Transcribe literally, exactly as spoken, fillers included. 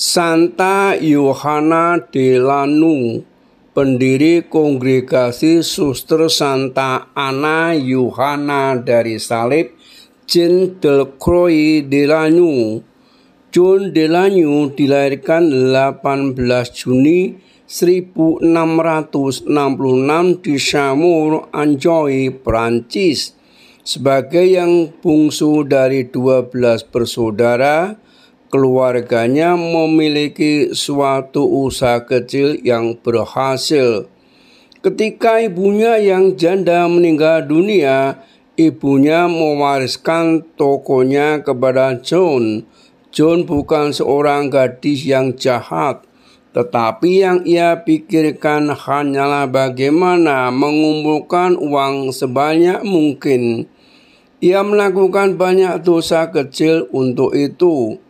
Santa Yohana Delanoue, pendiri Kongregasi Suster Santa Ana Yohana dari Salib, Jeanne Delcroix Delanoue. Jeanne Delanoue dilahirkan delapan belas Juni seribu enam ratus enam puluh enam di Saumur, Anjou, Perancis. Sebagai yang bungsu dari dua belas bersaudara, keluarganya memiliki suatu usaha kecil yang berhasil. Ketika ibunya yang janda meninggal dunia, ibunya mewariskan tokonya kepada Jeanne. Jeanne bukan seorang gadis yang jahat, tetapi yang ia pikirkan hanyalah bagaimana mengumpulkan uang sebanyak mungkin. Ia melakukan banyak dosa kecil untuk itu.